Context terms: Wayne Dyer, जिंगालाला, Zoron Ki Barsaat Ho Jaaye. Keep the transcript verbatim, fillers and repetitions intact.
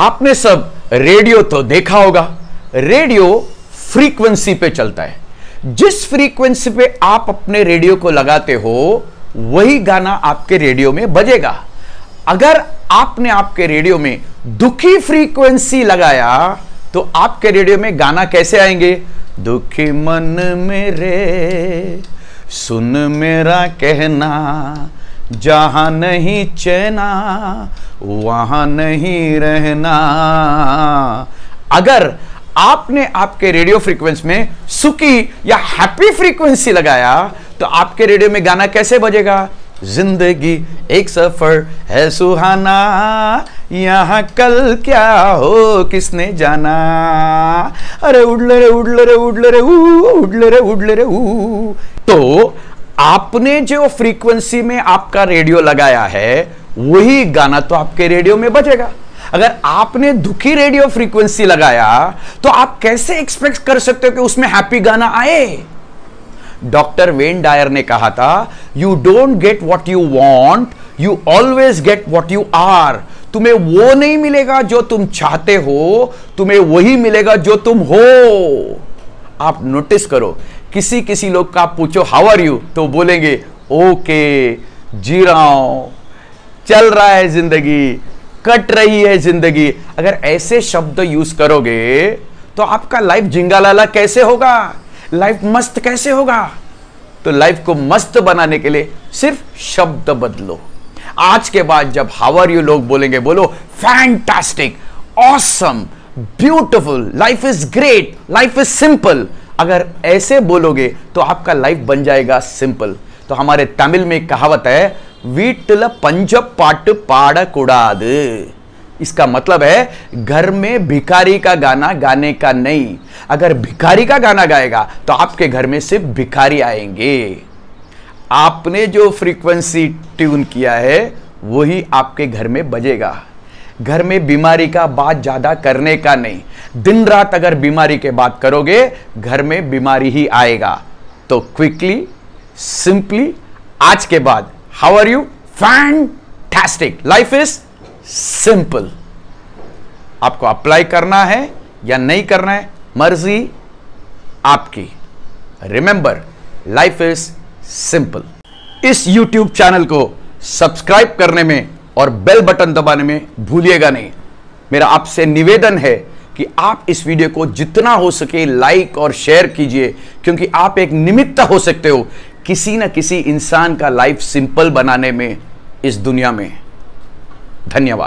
आपने सब रेडियो तो देखा होगा, रेडियो फ्रीक्वेंसी पे चलता है। जिस फ्रीक्वेंसी पे आप अपने रेडियो को लगाते हो वही गाना आपके रेडियो में बजेगा। अगर आपने आपके रेडियो में दुखी फ्रीक्वेंसी लगाया तो आपके रेडियो में गाना कैसे आएंगे? दुखी मन मेरे सुन मेरा कहना, जहां नहीं चैना वहां नहीं रहना। अगर आपने आपके रेडियो फ्रीक्वेंसी में सुखी या हैप्पी फ्रीक्वेंसी लगाया तो आपके रेडियो में गाना कैसे बजेगा? जिंदगी एक सफर है सुहाना, यहाँ कल क्या हो किसने जाना। अरे उड़ले रे उड़ले रे उड़ले रे उड़ले रे उड़ले रे ऊ। तो आपने जो फ्रीक्वेंसी में आपका रेडियो लगाया है वही गाना तो आपके रेडियो में बजेगा। अगर आपने दुखी रेडियो फ्रीक्वेंसी लगाया तो आप कैसे एक्सपेक्ट कर सकते हो कि उसमें हैप्पी गाना आए? डॉक्टर वेन डायर ने कहा था, you don't get what you want, you always get what you are. तुम्हें वो नहीं मिलेगा जो तुम चाहते हो, तुम्हें वही मिलेगा जो तुम हो। आप नोटिस करो, किसी किसी लोग का पूछो हाउ आर यू तो बोलेंगे ओके, जी रहा हूं, चल रहा है जिंदगी, कट रही है जिंदगी। अगर ऐसे शब्द यूज करोगे तो आपका लाइफ जिंगालाला कैसे होगा? लाइफ मस्त कैसे होगा? तो लाइफ को मस्त बनाने के लिए सिर्फ शब्द बदलो। आज के बाद जब हाउ आर यू लोग बोलेंगे, बोलो fantastic, awesome, beautiful, life is great, life is simple. अगर ऐसे बोलोगे तो आपका लाइफ बन जाएगा सिंपल। तो हमारे तमिल में कहावत है, वीट्टिल पंज पाट्टु पाडकूडादु। इसका मतलब है घर में भिखारी का गाना गाने का नहीं। अगर भिखारी का गाना गाएगा तो आपके घर में सिर्फ भिखारी आएंगे। आपने जो फ्रीक्वेंसी ट्यून किया है वही आपके घर में बजेगा। घर में बीमारी का बात ज्यादा करने का नहीं। दिन रात अगर बीमारी के बात करोगे घर में बीमारी ही आएगा। तो क्विकली, सिंपली, आज के बाद how are you fantastic, life is simple. आपको अप्लाई करना है या नहीं करना है, मर्जी आपकी। Remember, life is simple. इस यूट्यूब चैनल को सब्सक्राइब करने में और बेल बटन दबाने में भूलिएगा नहीं। मेरा आपसे निवेदन है कि आप इस वीडियो को जितना हो सके लाइक और शेयर कीजिए, क्योंकि आप एक निमित्त हो सकते हो किसी न किसी इंसान का लाइफ सिंपल बनाने में इस दुनिया में। धन्यवाद।